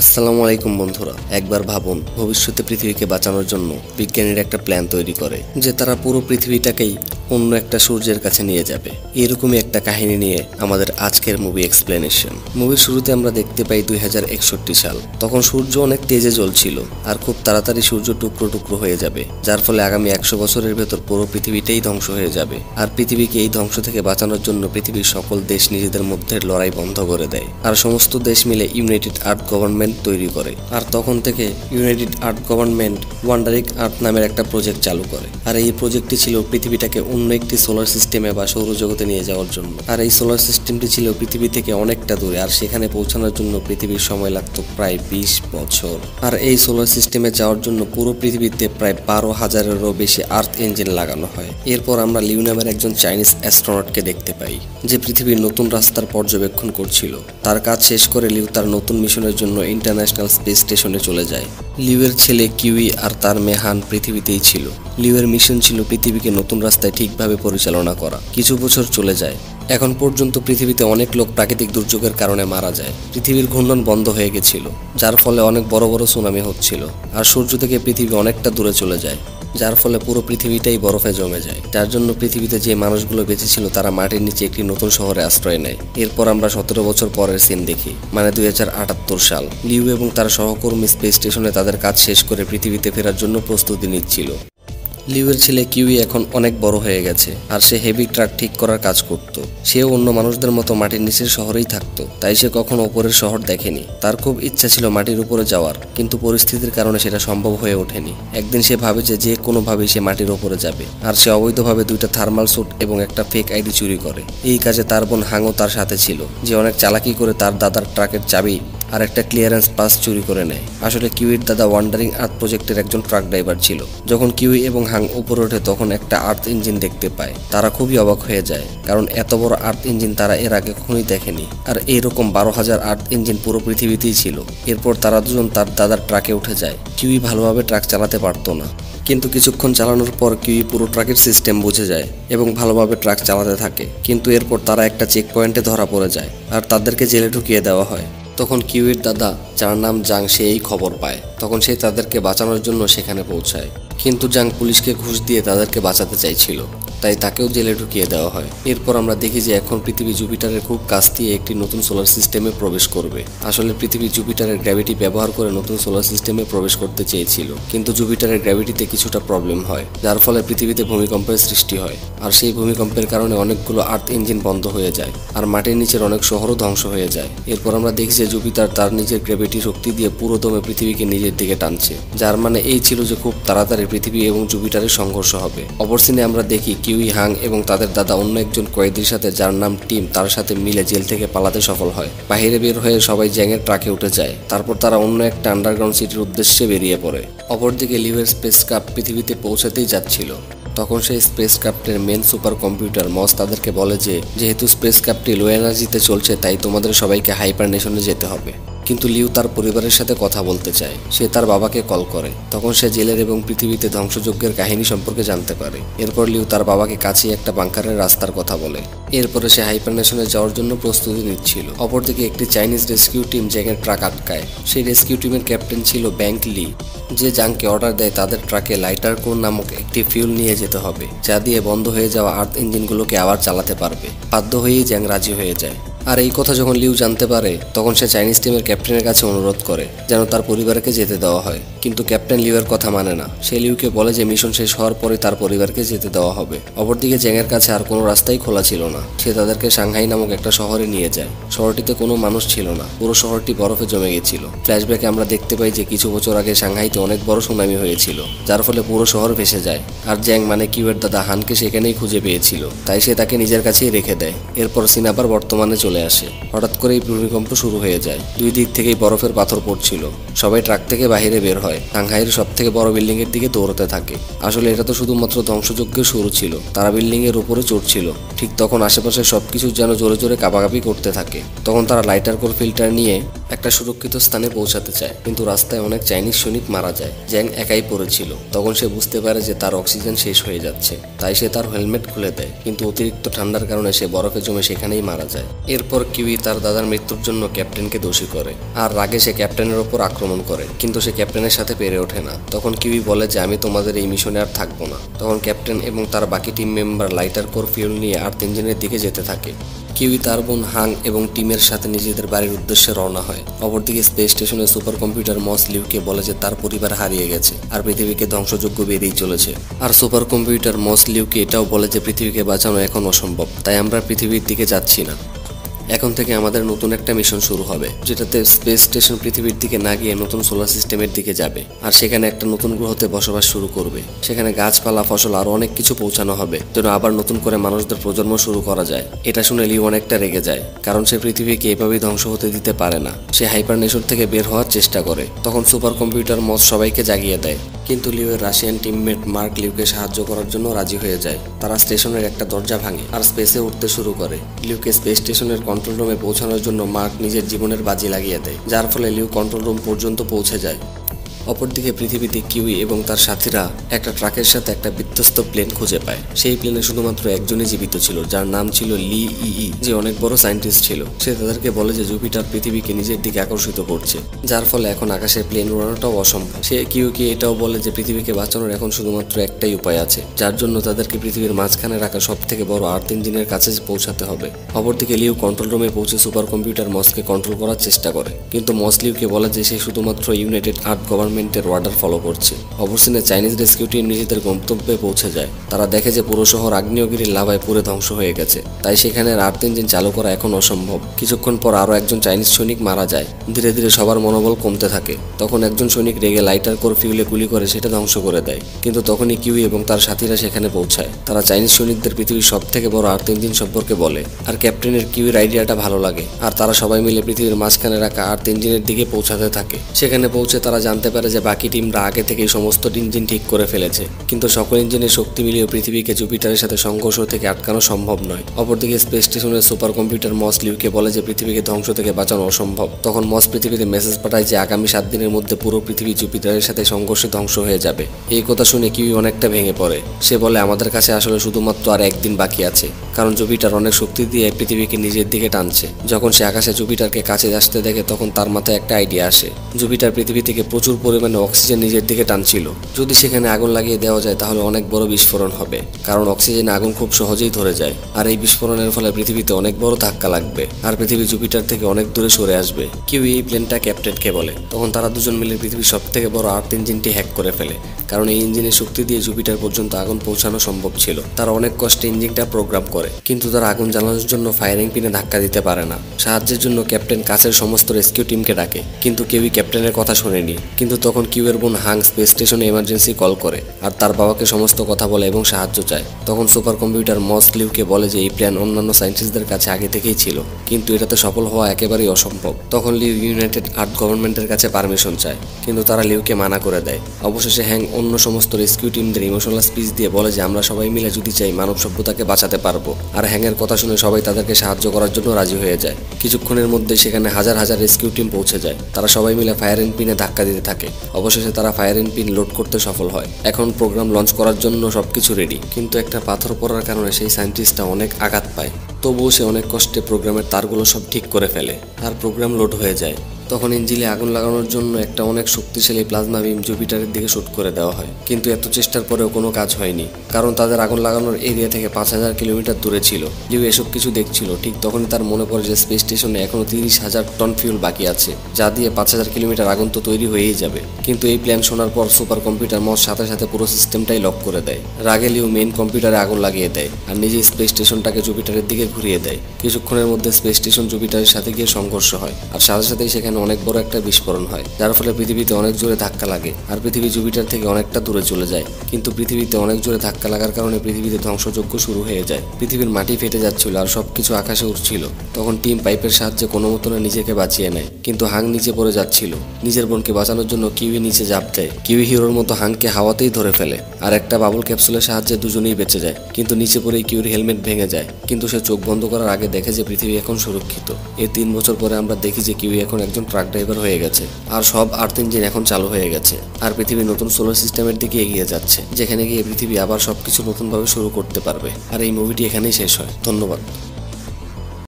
আসসালামু আলাইকুম বন্ধুরা, একবার ভাবুন ভবিষ্যতে পৃথিবীকে বাঁচানোর জন্য বিজ্ঞানীরা একটা প্ল্যান তৈরি করে যে তারা পুরো পৃথিবীটাকেই অন্য একটা সূর্যের কাছে নিয়ে যাবে। এরকমই একটা কাহিনী নিয়ে আমাদের আজকের মুভি এক্সপ্লেনেশন। মুভির শুরুতে আমরা দেখতে পাই 2061 সাল। তখন সূর্য অনেক তেজে জ্বলছিল আর খুব তাড়াতাড়ি সূর্য টুকরো টুকরো হয়ে যাবে, যার ফলে আগামী 100 বছরের ভেতর পুরো পৃথিবীটাই ধ্বংস হয়ে যাবে। আর পৃথিবীকে এই ধ্বংস থেকে বাঁচানোর জন্য পৃথিবীর সকল দেশ নিজেদের মধ্যে লড়াই বন্ধ করে দেয় আর সমস্ত দেশ মিলে ইউনাইটেড আর্থ গভর্নমেন্ট তৈরি করে। আর তখন থেকে ইউনাইটেড আর্থ গভর্নমেন্ট ওয়ান্ডারিং আর্থ নামের একটা প্রজেক্ট চালু করে। আর এই প্রজেক্টটি ছিল পৃথিবীটাকে অন্য একটি সোলার সিস্টেমে বা সৌরজগতে নিয়ে যাওয়ার জন্য। আর এই সোলার সিস্টেমটি ছিল পৃথিবী থেকে অনেকটা দূরে, আর সেখানে পৌঁছানোর জন্য পৃথিবীর সময় লাগত প্রায় 20 বছর। আর এই সোলার সিস্টেমে যাওয়ার জন্য পুরো পৃথিবীতে প্রায় 12,000-এরও বেশি আর্থ ইঞ্জিন লাগানো হয়। এরপর আমরা লিউ নামের একজন চাইনিজ অ্যাস্ট্রোনটকে দেখতে পাই যে পৃথিবীর নতুন রাস্তার পর্যবেক্ষণ করছিল। তার কাজ শেষ করে লিউ তার নতুন মিশনের জন্য ইন্টারন্যাশনাল স্পেস স্টেশনে চলে যায়। লিউয়ের ছেলে কিউই আর তার মেয়ে হান পৃথিবীতেই ছিল। লিউয়ের মিশন ছিল পৃথিবীকে নতুন রাস্তায় ঠিকভাবে পরিচালনা করা। কিছু বছর চলে যায়। এখন পর্যন্ত পৃথিবীতে অনেক লোক প্রাকৃতিক দুর্যোগের কারণে মারা যায়। পৃথিবীর ঘূর্ণন বন্ধ হয়ে গেছিল, যার ফলে অনেক বড় বড় সুনামি হচ্ছিল। আর সূর্য থেকে পৃথিবী অনেকটা দূরে চলে যায়, যার ফলে পুরো পৃথিবীটাই বরফে জমে যায়। যার জন্য পৃথিবীতে যে মানুষগুলো বেঁচে ছিল তারা মাটির নিচে একটি নতুন শহরে আশ্রয় নেয়। এরপর আমরা 17 বছর পরের সিন দেখি, মানে 2078 সাল। লিউ এবং তার সহকর্মী স্পেস স্টেশনে তাদের কাজ শেষ করে পৃথিবীতে ফেরার জন্য প্রস্তুতি নিচ্ছিল। লিউয়ের ছেলে কিউই এখন অনেক বড় হয়ে গেছে আর সে হেভি ট্রাক ঠিক করার কাজ করত। সেও অন্য মানুষদের মতো মাটির নিচের শহরেই থাকতো, তাই সে কখনো ওপরের শহর দেখেনি। তার খুব ইচ্ছা ছিল মাটির উপরে যাওয়ার, কিন্তু পরিস্থিতির কারণে সেটা সম্ভব হয়ে ওঠেনি। একদিন সে ভাবে যে কোনোভাবেই সে মাটির ওপরে যাবে, আর সে অবৈধভাবে 2টা থার্মাল স্যুট এবং একটা ফেক আইডি চুরি করে। এই কাজে তার বোন হাংও তার সাথে ছিল, যে অনেক চালাকি করে তার দাদার ট্রাকের চাবি আর একটা ক্লিয়ারেন্স পাস চুরি করে নেয়। আসলে কিউইর দাদা ওয়ান্ডারিং আর্থ প্রজেক্টের একজন ট্রাক ড্রাইভার ছিল। যখন কিউই এবং হাং উপরে ওঠে তখন একটা আর্থ ইঞ্জিন দেখতে পায়। তারা খুবই অবাক হয়ে যায়, কারণ এত বড় আর্থ ইঞ্জিন তারা এর আগে কখনোই দেখেনি। আর এইরকম 12,000 আর্থ ইঞ্জিন পুরো পৃথিবীতেই ছিল। এরপর তারা দুজন তার দাদার ট্রাকে উঠে যায়। কিউই ভালোভাবে ট্রাক চালাতে পারতো না, কিন্তু কিছুক্ষণ চালানোর পর কিউই পুরো ট্রাকের সিস্টেম বুঝে যায় এবং ভালোভাবে ট্রাক চালাতে থাকে। কিন্তু এরপর তারা একটা চেক পয়েন্টে ধরা পড়ে যায় আর তাদেরকে জেলে ঢুকিয়ে দেওয়া হয়। তখন কিউইর দাদা, যার নাম জাং, সে এই খবর পায়। তখন সে তাদেরকে বাঁচানোর জন্য সেখানে পৌঁছায়, কিন্তু জাং পুলিশকে ঘুষ দিয়ে তাদেরকে বাঁচাতে চাইছিল, তাই তাকেও জেলে ঢুকিয়ে দেওয়া হয়। এরপর আমরা দেখি যে এখন পৃথিবী জুপিটারের খুব কাছ দিয়ে একটি নতুন সোলার সিস্টেমে প্রবেশ করবে। আসলে পৃথিবী জুপিটারের গ্র্যাভিটি ব্যবহার করে নতুন সোলার সিস্টেমে প্রবেশ করতে চেয়েছিল, কিন্তু জুপিটারের গ্র্যাভিটিতে কিছুটা প্রবলেম হয়, যার ফলে পৃথিবীতে ভূমিকম্পের সৃষ্টি হয়। আর সেই ভূমিকম্পের কারণে অনেকগুলো আর্থ ইঞ্জিন বন্ধ হয়ে যায় আর মাটির নিচের অনেক শহরও ধ্বংস হয়ে যায়। এরপর আমরা দেখি যে জুপিটার তার নিজের গ্র্যাভিটি শক্তি দিয়ে পুরো দমে পৃথিবীকে নিজের দিকে টানছে, যার মানে এই ছিল যে খুব তাড়াতাড়ি পৃথিবী এবং জুপিটারের সংঘর্ষ হবে। অপরদিকে আমরা দেখি কিউই, হাং এবং তাদের দাদা অন্য একজন কয়েদির সাথে, যার নাম টিম, তার সাথে মিলে জেল থেকে পালাতে সফল হয়। বাইরে বের হয়ে সবাই জ্যাংয়ের ট্রাকে উঠে যায়। তারপর তারা অন্য একটা আন্ডারগ্রাউন্ড সিটির উদ্দেশ্যে বেরিয়ে পড়ে। অপরদিকে লিউয়ের স্পেসক্রাফট পৃথিবীতে পৌঁছাতেই যাচ্ছিল। তখন সেই স্পেসক্রাফটের মেন সুপার কম্পিউটার মস তাদেরকে বলে যে যেহেতু স্পেসক্রাফটটি লো এনার্জিতে চলছে, তাই তোমাদের সবাইকে হাইপারনেশনে যেতে হবে। কিন্তু লিউ তার পরিবারের সাথে কথা বলতে চায়। সে তার বাবাকে কল করে। তখন সে জেলের এবং পৃথিবীতে ধ্বংসযজ্ঞের কাহিনী সম্পর্কে জানতে পারে। এরপর লিউ তার বাবাকে কাছে একটা বাংকারের রাস্তার কথা বলে। এরপরে সে হাইপারনেশনে যাওয়ার জন্য প্রস্তুতি নিচ্ছিল। অপরদিকে একটি চাইনিজ রেস্কিউ টিম জ্যাংয়ের ট্রাক আটকায়। সেই রেস্কিউ টিমের ক্যাপ্টেন ছিল ব্যাংক লি, যে জাংকে অর্ডার দেয় তাদের ট্রাকে লাইটার কোন নামক একটি ফিউল নিয়ে যেতে হবে, যা দিয়ে বন্ধ হয়ে যাওয়া আর্থ ইঞ্জিনগুলোকে আবার চালাতে পারবে। বাধ্য হয়েই জ্যাং রাজি হয়ে যায়। আর এই কথা যখন লিউ জানতে পারে তখন সে চাইনিজ টিমের ক্যাপ্টেনের কাছে অনুরোধ করে যেন তার পরিবারকে যেতে দেওয়া হয়, কিন্তু ক্যাপ্টেন লিউয়ের কথা মানে না। সে লিউকে বলে যে মিশন শেষ হওয়ার পরে তার পরিবারকে যেতে দেওয়া হবে। অপরদিকে জ্যাংয়ের কাছে আর কোনো রাস্তাই খোলা ছিল না। সে তাদেরকে সাংহাই নামক একটা শহরে নিয়ে যায়। শহরটিতে কোনো মানুষ ছিল না, পুরো শহরটি বরফে জমে গেছিল। ফ্ল্যাশব্যাকে আমরা দেখতে পাই যে কিছু বছর আগে সাংহাইতে অনেক বড় সুনামি হয়েছিল, যার ফলে পুরো শহর ভেসে যায়। আর জ্যাং, মানে কিউয়ের দাদা, হানকে সেখানেই খুঁজে পেয়েছিল, তাই সে তাকে নিজের কাছেই রেখে দেয়। এরপর সিন আবার বর্তমানে চলে আসে। হঠাৎ করেই ভূমিকম্প শুরু হয়ে যায়। দুই দিক থেকেই বরফের পাথর পড়ছিল। সবাই ট্রাক থেকে বাইরে বের হয়। হয়। সাংহাইয়ের সবথেকে বড় বিল্ডিং এর দিকে দৌড়তে থাকে। আসলে এটা তো শুধুমাত্র ধ্বংসযজ্ঞের শুরু ছিল। তারা বিল্ডিং এর উপরে চড়ছিল। ঠিক তখন আশেপাশে সবকিছু যেন জোরে জোরে কাঁপাকাঁপি করতে থাকে। তখন তারা লাইটার কোর ফিল্টার নিয়ে একটা সুরক্ষিত স্থানে পৌঁছাতে চায়, কিন্তু রাস্তায় অনেক চাইনিজ সৈনিক মারা যায়। জ্যাং একাই পড়েছিল। তখন সে বুঝতে পারে যে তার অক্সিজেন শেষ হয়ে যাচ্ছে, তাই সে তার হেলমেট খুলে দেয়, কিন্তু অতিরিক্ত ঠান্ডার কারণে সে বরফে জমে সেখানেই মারা যায়। এরপর কিউই তার দাদার মৃত্যুর জন্য ক্যাপ্টেনকে দোষী করে আর রাগে সে ক্যাপ্টেনের ওপর আক্রমণ করে, কিন্তু সে ক্যাপ্টেনের সাথে পেরে ওঠে না। তখন কিউই বলে যে আমি তোমাদের এই মিশনে আর থাকবো না। তখন ক্যাপ্টেন এবং তার বাকি team member lighter core fuel নিয়ে আর্থ ইঞ্জিনের দিকে যেতে থাকে। কিউই তার বোন হাং এবং টিমের সাথে নিজেদের বাড়ির উদ্দেশ্যে রওনা হয়। অপরদিকে স্পেস স্টেশনে সুপার কম্পিউটার মস লিউকে বলে যে তার পরিবার হারিয়ে গেছে আর পৃথিবীকে ধ্বংসযজ্ঞ বেঁধেই চলেছে। আর সুপার কম্পিউটার মস লিউকে এটাও বলে যে পৃথিবীকে বাঁচানো এখন অসম্ভব, তাই আমরা পৃথিবীর দিকে যাচ্ছি না। এখন থেকে আমাদের নতুন একটা মিশন শুরু হবে, যেটাতে স্পেস স্টেশন পৃথিবীর দিকে না গিয়ে নতুন সোলার সিস্টেমের দিকে যাবে আর সেখানে একটা নতুন গ্রহতে বসবাস শুরু করবে। সেখানে গাছপালা, ফসল আর অনেক কিছু পৌঁছানো হবে যেন আবার নতুন করে মানুষদের প্রজন্ম শুরু করা যায়। এটা শুনে লিও অনেকটা রেগে যায়, কারণ সে পৃথিবীকে এভাবেই ধ্বংস হতে দিতে পারে না। সে হাইপারনেশন থেকে বের হওয়ার চেষ্টা করে। তখন সুপার কম্পিউটার মস সবাইকে জাগিয়ে দেয়, কিন্তু লিওয়ের রাশিয়ান টিমমেট মার্ক লিউকে সাহায্য করার জন্য রাজি হয়ে যায়। তারা স্টেশনের একটা দরজা ভাঙে আর স্পেসে উঠতে শুরু করে। লিউকে স্পেস স্টেশনের কন্ট্রোল রুমে পৌঁছানোর জন্য মার্ক নিজের জীবনের বাজি লাগিয়ে দেয়, যার ফলে লিউ কন্ট্রোল রুম পর্যন্ত পৌঁছে যায়। অপরদিকে পৃথিবীতে কিউই এবং তার সাথীরা একটা ট্রাকের সাথে একটা বিধ্বস্ত প্লেন খুঁজে পায়। সেই প্লেনে শুধুমাত্র একজনই জীবিত ছিল, যার নাম ছিল লি ই, যে অনেক বড় সায়েন্টিস্ট ছিল। সে তাদেরকে বলে যে জুপিটার পৃথিবীকে নিজের দিকে আকর্ষিত করছে, যার ফলে এখন আকাশে প্লেন উড়ানোটাও অসম্ভব। সে কিউকে এটাও বলে যে পৃথিবীকে বাঁচানোর এখন শুধুমাত্র একটাই উপায় আছে, যার জন্য তাদেরকে পৃথিবীর মাঝখানে রাখা সব থেকে বড় আর্থ ইঞ্জিনের কাছে পৌঁছাতে হবে। অপরদিকে লিউ কন্ট্রোল রুমে পৌঁছে সুপার কম্পিউটার মসকে কন্ট্রোল করার চেষ্টা করে, কিন্তু মস লিউকে বলে যে সে শুধুমাত্র ইউনাইটেড আর্থ গভর্নমেন্টের অর্ডার ফলো করছে। অবস্থানে চাইনিজ রেস্কিউ টিম নিজেদের গন্তব্যে পৌঁছে যায়। তারা দেখে যে পুরো শহর আগ্নেয়গিরির লাভায় পুরে ধ্বংস হয়ে গেছে, তাই সেখানে আর্থ ইঞ্জিন চালু করা এখন অসম্ভব। কিছুক্ষণ পর আরও একজন চাইনিজ সৈনিক মারা যায়। ধীরে ধীরে সবার মনোবল কমতে থাকে। তখন একজন সৈনিক রেগে লাইটার কোর ফিউলে গুলি করে সেটা ধ্বংস করে দেয়, কিন্তু তখনই কিউই এবং তার সাথীরা সেখানে পৌঁছায়। তারা চাইনিজ সৈনিকদের পৃথিবীর সব থেকে বড় আর্থ ইঞ্জিন সম্পর্কে বলে আর ক্যাপ্টেনের কিউইর আইডিয়াটা ভালো লাগে। আর তারা সবাই মিলে পৃথিবীর মাঝখানে রাখা আর্থ ইঞ্জিনের দিকে পৌঁছাতে থাকে। সেখানে পৌঁছে তারা জানতে পারে যে বাকি টিমরা আগে থেকে সমস্ত ইঞ্জিন ঠিক করে ফেলেছে, কিন্তু সকল ইঞ্জিনের শক্তি মিলিয়ে পৃথিবীকে জুপিটারের সাথে সংঘর্ষ থেকে আটকানো সম্ভব নয়। অপরদিকে স্পেস স্টেশনের সুপার কম্পিউটার মস লিউকে বলে যে পৃথিবীকে ধ্বংস থেকে বাঁচানো অসম্ভব। তখন মস পৃথিবীতে মেসেজ পাঠায় যে আগামী 7 দিনের মধ্যে পুরো পৃথিবী জুপিটারের সাথে সংঘর্ষে ধ্বংস হয়ে যাবে। এই কথা শুনে কিউই অনেকটা ভেঙে পড়ে। সে বলে আমাদের কাছে আসলে শুধুমাত্র আর 1 দিন বাকি আছে, কারণ জুপিটার অনেক শক্তি দিয়ে পৃথিবীকে নিজের দিকে টানছে। যখন সে আকাশে জুপিটারকে কাছে আসতে দেখে তখন তার মাথায় একটা আইডিয়া আসে। জুপিটার পৃথিবী থেকে প্রচুর পরিমাণে অক্সিজেন নিজের দিকে টানছিল, যদি সেখানে আগুন লাগিয়ে দেওয়া যায় তাহলে অনেক বড় বিস্ফোরণ হবে, কারণ অক্সিজেনে আগুন খুব সহজেই ধরে যায়। আর এই বিস্ফোরণের ফলে পৃথিবীতে অনেক বড় ধাক্কা লাগবে আর পৃথিবী জুপিটার থেকে অনেক দূরে সরে আসবে। কিউই এই প্লেনটা ক্যাপ্টেনকে বলে। তখন তারা দুজন মিলে পৃথিবীর সব থেকে বড় আর্থ ইঞ্জিনটি হ্যাক করে ফেলে, কারণ এই ইঞ্জিনের শক্তি দিয়ে জুপিটার পর্যন্ত আগুন পৌঁছানো সম্ভব ছিল। তারা অনেক কষ্টে ইঞ্জিনটা প্রোগ্রাম করে, কিন্তু তারা আগুন জ্বালানোর জন্য ফায়ারিং পিনে ধাক্কা দিতে পারে না। সাহায্যের জন্য ক্যাপ্টেন কাছের সমস্ত রেস্কিউ টিমকে ডাকে, কিন্তু কিউই ক্যাপ্টেনের কথা শোনেনি। কিন্তু তখন কিউয়ের বোন হাং স্পেস স্টেশনে এমার্জেন্সি কল করে আর তার বাবাকে সমস্ত কথা বলে এবং সাহায্য চায়। তখন সুপার কম্পিউটার মস লিউকে বলে যে এই প্ল্যান অন্যান্য সায়েন্টিস্টদের কাছে আগে থেকেই ছিল, কিন্তু এটাতে সফল হওয়া একেবারেই অসম্ভব। তখন লিউ ইউনাইটেড আর্থ গভর্নমেন্টের কাছে পারমিশন চায়, কিন্তু তারা লিউকে মানা করে দেয়। অবশেষে হ্যাং অন্য সমস্ত রেস্কিউ টিমদের ইমোশনাল স্পিচ দিয়ে বলে যে আমরা সবাই মিলে যদি চাই মানব সভ্যতাকে বাঁচাতে পারবো। আর হ্যাংয়ের কথা শুনে সবাই তাদেরকে সাহায্য করার জন্য রাজি হয়ে যায়। কিছুক্ষণের মধ্যে সেখানে হাজার হাজার রেস্কিউ টিম পৌঁছে যায়। তারা সবাই মিলে ফায়ার ইঞ্জিনে ধাক্কা দিতে থাকে। অবশেষে তারা ফায়ার ইঞ্জিন লোড করতে সফল হয়। এখন প্রোগ্রাম লঞ্চ করার জন্য সবকিছু রেডি, কিন্তু একটা পাথর পড়ার কারণে সেই সায়েন্টিস্টটা অনেক আঘাত পায়। তবুও সে অনেক কষ্টে প্রোগ্রামের তারগুলো সব ঠিক করে ফেলে আর প্রোগ্রাম লোড হয়ে যায়। তখন ইঞ্জিনে আগুন লাগানোর জন্য একটা অনেক শক্তিশালী প্লাজমা বিম জুপিটারের দিকে শুট করে দেওয়া হয়, কিন্তু এত চেষ্টার পরেও কোনো কাজ হয়নি, কারণ তাদের আগুন লাগানোর এরিয়া থেকে 5000 কিলোমিটার দূরে ছিল। লিউ এসব কিছু দেখছিল। ঠিক তখন তার মনে পড়ে যে স্পেস স্টেশনে এখনো 30,000 টন ফিউল বাকি আছে, যা দিয়ে 5000 কিলোমিটার আগুন তো তৈরি হয়েই যাবে। কিন্তু এই প্ল্যান শোনার পর সুপার কম্পিউটার মস সাথে সাথে পুরো সিস্টেমটাই লক করে দেয়। রাগে লিউ মেইন কম্পিউটারে আগুন লাগিয়ে দেয় আর নিজে স্পেস স্টেশনটাকে জুপিটারের দিকে ঘুরিয়ে দেয়। কিছুক্ষণের মধ্যে স্পেস স্টেশন জুপিটারের সাথে গিয়ে সংঘর্ষ হয় আর সাথে সাথেই সেখানে अनेक बड़ एक विस्फोरण है जार फले पृथिवीते अनेक जोरे धक्का लागे और पृथ्वी जुपिटर थेके अनेकटा दूरे चले जाए किन्तु पृथिवीते अनेक जोरे धक्का लागार कारण पृथ्वीते ध्वंसयज्ञ शुरू हो जाए। पृथिवीर माटी फेटे जाच्छिल और सबकिछु आकाशे उड़छिल। तखन टीम पाइपेर साहाज्ये कोनोमते निजेके बाँचिये नेय किन्तु हांग नीचे पड़े जाच्छिल। निजेर बोनके बाँचानोर जोन्नो किवी नीचे झाँप देय। किवी हिरोर मतो हांगके हावातेई धरे फेले और एकटा बाबल कैप्सुलेर साहाज्ये दुजोनेई बेঁচে যায় किन्तु नीचे पड़े किवीर हेलमेट भेंगे जाए किन्तु से चोख बंद करार आगे देखे जे पृथ्वी एखन सुरक्षित। ए 3 বছর পরে আমরা দেখি যে কিউই এখন একজন ট্রাক ড্রাইভার হয়ে গেছে আর সব আর্থ ইঞ্জিন এখন চালু হয়ে গেছে আর পৃথিবী নতুন সোলার সিস্টেমের দিকে এগিয়ে যাচ্ছে যেখানে গিয়ে পৃথিবী আবার সবকিছু নতুন ভাবে শুরু করতে পারবে। আর এই মুভিটি এখানেই শেষ হয়। ধন্যবাদ।